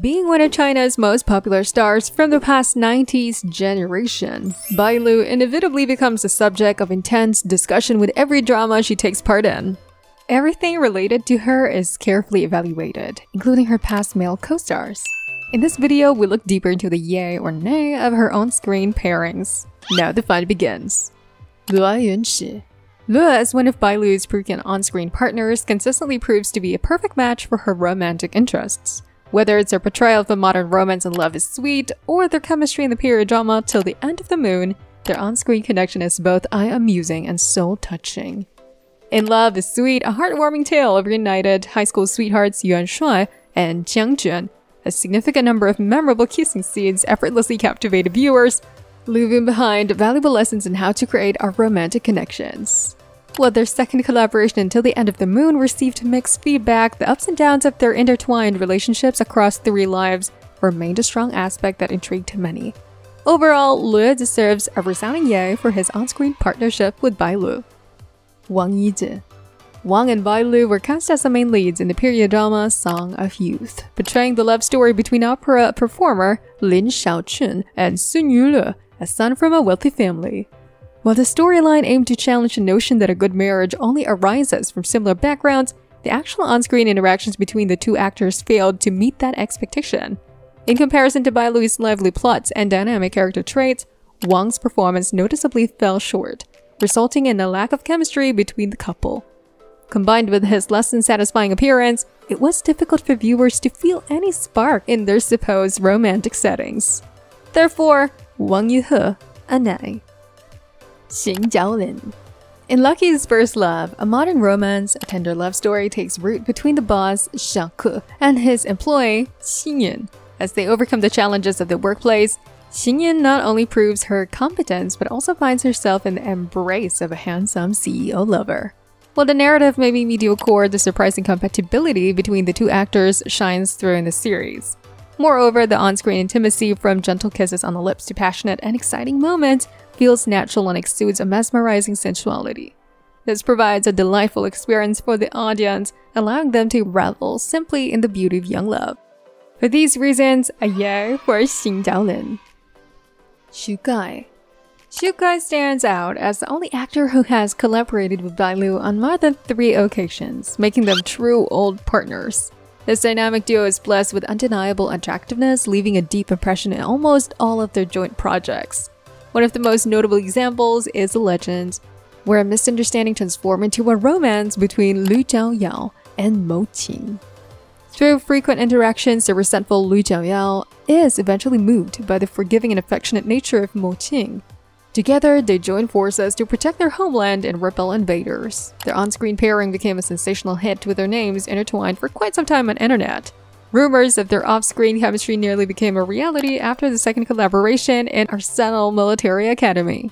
Being one of China's most popular stars from the past 90s generation, Bai Lu inevitably becomes the subject of intense discussion with every drama she takes part in. Everything related to her is carefully evaluated, including her past male co-stars. In this video, we look deeper into the yay or nay of her on-screen pairings. Now the fun begins. Liu Yunchi. Liu, as one of Bai Lu's frequent on-screen partners, consistently proves to be a perfect match for her romantic interests. Whether it's their portrayal of the modern romance in Love is Sweet, or their chemistry in the period drama Till the End of the Moon, their on-screen connection is both eye-amusing and soul-touching. In Love is Sweet, a heartwarming tale of reunited high school sweethearts Yuan Shuai and Jiang Jun, a significant number of memorable kissing scenes effortlessly captivated viewers, leaving behind valuable lessons in how to create our romantic connections. While their second collaboration Until the End of the Moon received mixed feedback, the ups and downs of their intertwined relationships across three lives remained a strong aspect that intrigued many. Overall, Liu deserves a resounding yay for his on-screen partnership with Bai Lu. Wang Yize. Wang and Bai Lu were cast as the main leads in the period drama Song of Youth, portraying the love story between opera performer Lin Xiaoqin and Sun Yule, a son from a wealthy family. While the storyline aimed to challenge the notion that a good marriage only arises from similar backgrounds, the actual on-screen interactions between the two actors failed to meet that expectation. In comparison to Bai Lu's lively plots and dynamic character traits, Wang's performance noticeably fell short, resulting in a lack of chemistry between the couple. Combined with his less than satisfying appearance, it was difficult for viewers to feel any spark in their supposed romantic settings. Therefore, Wang Yihe, a nay. Xing Zhaolin. In Lucky's First Love, a modern romance, a tender love story takes root between the boss Zhang Ke and his employee Xingyin. As they overcome the challenges of the workplace, Xingyin not only proves her competence but also finds herself in the embrace of a handsome CEO lover. While the narrative may be mediocre, the surprising compatibility between the two actors shines through in the series. Moreover, the on-screen intimacy, from gentle kisses on the lips to passionate and exciting moments, feels natural and exudes a mesmerizing sensuality. This provides a delightful experience for the audience, allowing them to revel simply in the beauty of young love. For these reasons, a yay for Xing Zhaolin. Xu Kai. Xu Kai stands out as the only actor who has collaborated with Bai Lu on more than 3 occasions, making them true old partners. This dynamic duo is blessed with undeniable attractiveness, leaving a deep impression in almost all of their joint projects. One of the most notable examples is The Legend, where a misunderstanding transformed into a romance between Lu Zhao Yao and Mo Qing. Through frequent interactions, the resentful Lu Zhao Yao is eventually moved by the forgiving and affectionate nature of Mo Qing. Together, they joined forces to protect their homeland and repel invaders. Their on-screen pairing became a sensational hit, with their names intertwined for quite some time on internet. Rumors of their off-screen chemistry nearly became a reality after the second collaboration in Arsenal Military Academy.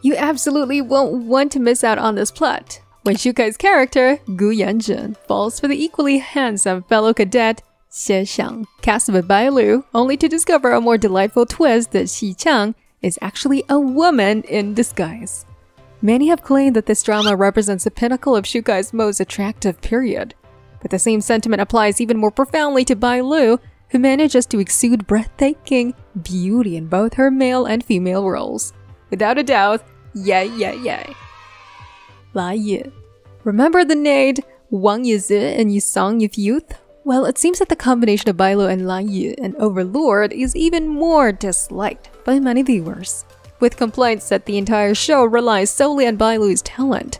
You absolutely won't want to miss out on this plot when Xu Kai's character, Gu Yanjun, falls for the equally handsome fellow cadet Xie Xiang, cast by Bai Lu, only to discover a more delightful twist that Xie Xiang is actually a woman in disguise. Many have claimed that this drama represents the pinnacle of Xu Kai's most attractive period, but the same sentiment applies even more profoundly to Bai Lu, who manages to exude breathtaking beauty in both her male and female roles. Without a doubt, yay, yay, yay. La Yu. Remember the name Wang Yize in Song of Youth? Well, it seems that the combination of Bai Lu and La Yu in Overlord is even more disliked by many viewers, with complaints that the entire show relies solely on Bai Lu's talent.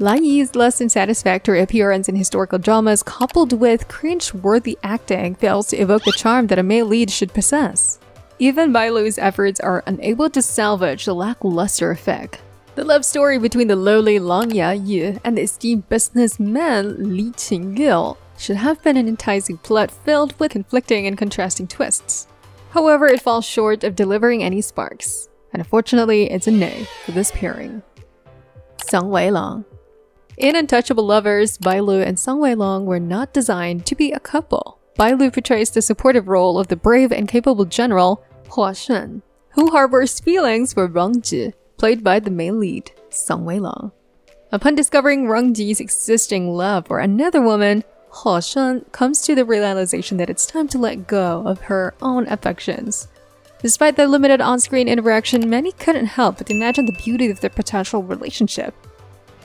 La Yu's less than satisfactory appearance in historical dramas, coupled with cringe-worthy acting, fails to evoke the charm that a male lead should possess. Even Bai Lu's efforts are unable to salvage the lackluster effect. The love story between the lowly Long Ya Yu and the esteemed businessman Li Qingge should have been an enticing plot filled with conflicting and contrasting twists. However, it falls short of delivering any sparks, and unfortunately, it's a nay for this pairing. Song Weilong. In Untouchable Lovers, Bai Lu and Song Weilong were not designed to be a couple. Bai Lu portrays the supportive role of the brave and capable general Hua Shen, who harbors feelings for Rong Ji, played by the main lead, Song Weilong. Upon discovering Rong Ji's existing love for another woman, Hua Shen comes to the realization that it's time to let go of her own affections. Despite their limited on-screen interaction, many couldn't help but imagine the beauty of their potential relationship.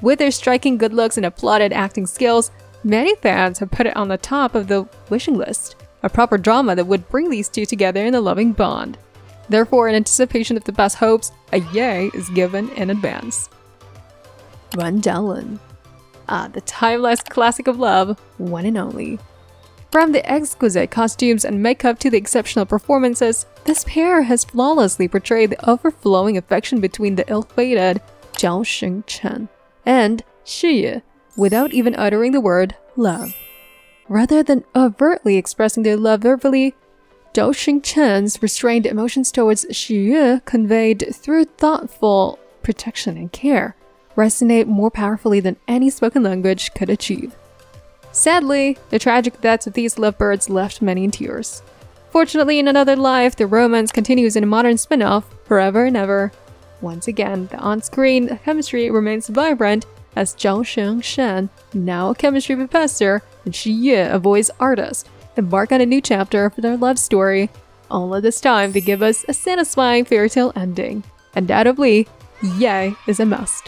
With their striking good looks and applauded acting skills, many fans have put it on the top of the wishing list, a proper drama that would bring these two together in a loving bond. Therefore, in anticipation of the best hopes, a yay is given in advance. Ren Jialun. The timeless classic of love, one and only. From the exquisite costumes and makeup to the exceptional performances, this pair has flawlessly portrayed the overflowing affection between the ill-fated Zhao Xingchen and Xiyue without even uttering the word love. Rather than overtly expressing their love verbally, Zhao Xingchen's restrained emotions towards Xiyue, conveyed through thoughtful protection and care, resonate more powerfully than any spoken language could achieve. Sadly, the tragic deaths of these lovebirds left many in tears. Fortunately, in another life, the romance continues in a modern spin-off, Forever and Ever. Once again, the on-screen chemistry remains vibrant as Zhao Xingchen, now a chemistry professor, and Xiyue, a voice artist, embark on a new chapter for their love story, only this time to give us a satisfying fairy tale ending. Undoubtedly, yay is a must.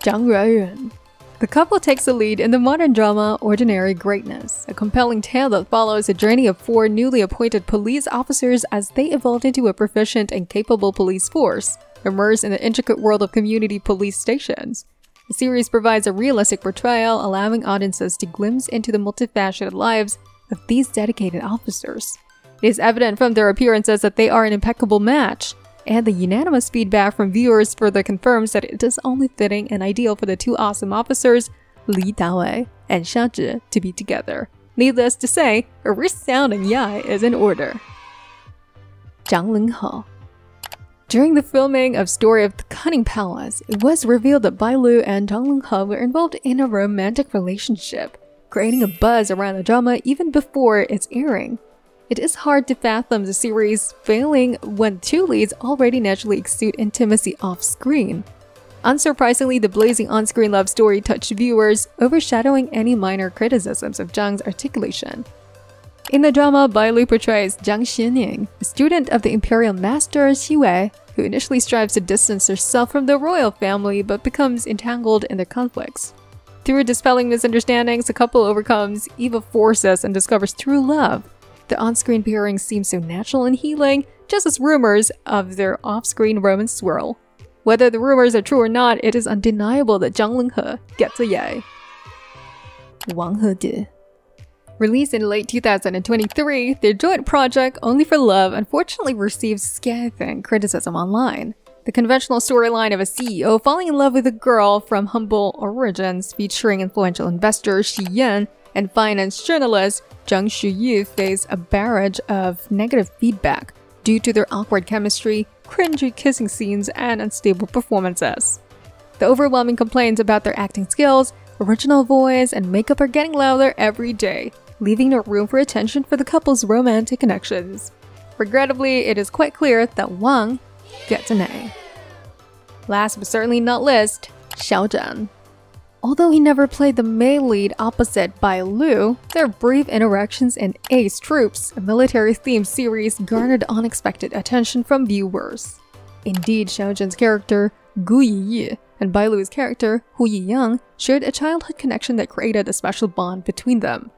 Zhang Ruoyuan. The couple takes the lead in the modern drama Ordinary Greatness, a compelling tale that follows a journey of four newly appointed police officers as they evolve into a proficient and capable police force, immersed in the intricate world of community police stations. The series provides a realistic portrayal, allowing audiences to glimpse into the multifaceted lives of these dedicated officers. It is evident from their appearances that they are an impeccable match, and the unanimous feedback from viewers further confirms that it is only fitting and ideal for the two awesome officers, Li Dawei and Xia Zhi, to be together. Needless to say, a resounding yay is in order. Zhang Linghao. During the filming of Story of the Cunning Palace, it was revealed that Bai Lu and Zhang Linghao were involved in a romantic relationship, creating a buzz around the drama even before its airing. It is hard to fathom the series failing when two leads already naturally exude intimacy off-screen. Unsurprisingly, the blazing on-screen love story touched viewers, overshadowing any minor criticisms of Zhang's articulation. In the drama, Bai Lu portrays Zhang Xiening, a student of the imperial master Xiyue, who initially strives to distance herself from the royal family but becomes entangled in their conflicts. Through dispelling misunderstandings, the couple overcomes evil forces and discovers true love. The on-screen pairing seems so natural and healing, just as rumors of their off-screen romance swirl. Whether the rumors are true or not, it is undeniable that Zhang Linghao gets a yay. Wang Yize. Released in late 2023, their joint project Only for Love unfortunately received scathing criticism online. The conventional storyline of a CEO falling in love with a girl from humble origins, featuring influential investor Xi Yan and finance journalist Zhang Shuyu, face a barrage of negative feedback due to their awkward chemistry, cringy kissing scenes, and unstable performances. The overwhelming complaints about their acting skills, original voice, and makeup are getting louder every day, leaving no room for attention for the couple's romantic connections. Regrettably, it is quite clear that Wang gets an A. Last but certainly not least, Xiao Zhan. Although he never played the main lead opposite Bai Lu, their brief interactions in Ace Troops, a military-themed series, garnered unexpected attention from viewers. Indeed, Xiao Zhan's character, Gu Yiyi, and Bai Lu's character, Hu Yiyang, shared a childhood connection that created a special bond between them.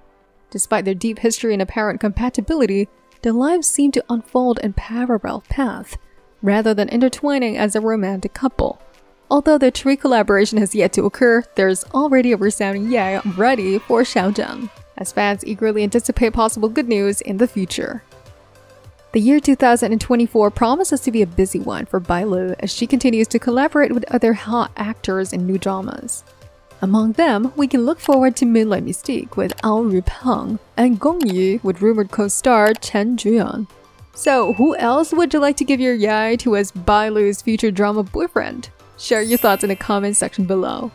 Despite their deep history and apparent compatibility, their lives seemed to unfold in parallel paths, rather than intertwining as a romantic couple. Although their true collaboration has yet to occur, there is already a resounding yay ready for Xiao Zhan, as fans eagerly anticipate possible good news in the future. The year 2024 promises to be a busy one for Bai Lu as she continues to collaborate with other hot actors in new dramas. Among them, we can look forward to Moonlight Mystique with Ao Rupeng and Gong Yu with rumored co-star Chen Juyeon. So, who else would you like to give your yay to as Bai Lu's future drama boyfriend? Share your thoughts in the comments section below.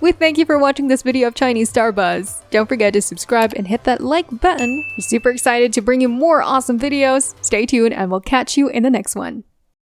We thank you for watching this video of Chinese Star Buzz. Don't forget to subscribe and hit that like button. We're super excited to bring you more awesome videos. Stay tuned and we'll catch you in the next one.